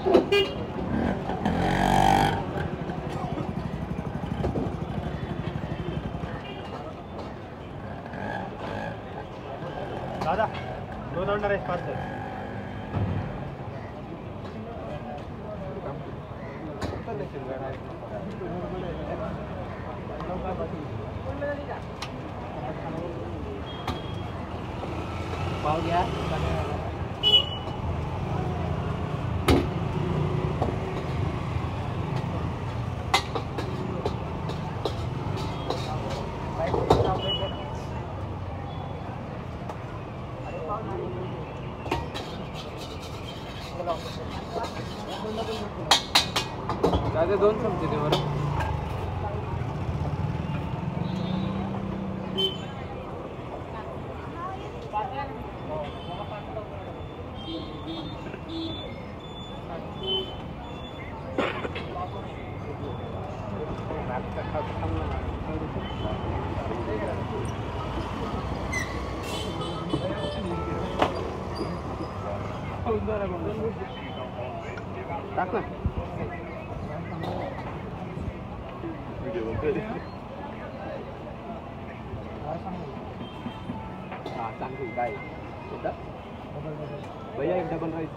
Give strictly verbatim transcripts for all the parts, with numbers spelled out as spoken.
Dada, go down the race faster. Wow, yeah. दादा दोन समजे दे बरं Tak mı? Video bakıyor. Ah, sanki bay. Burada. Baya bir double rice.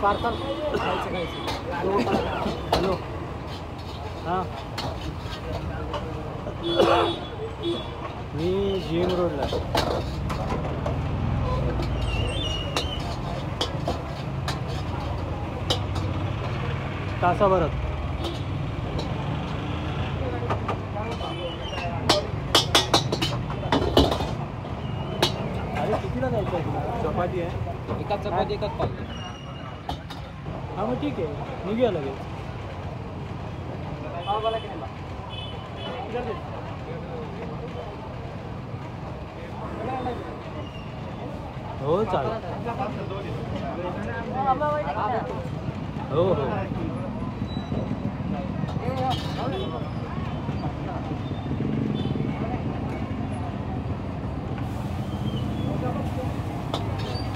Parcel hello हाँ yirmi roller. Tasabarat. Chapati है एक चपाती एक पाव हाँ वो ठीक है निगे अलग है पाव वाला कितना इधर दे हो चलो हो हो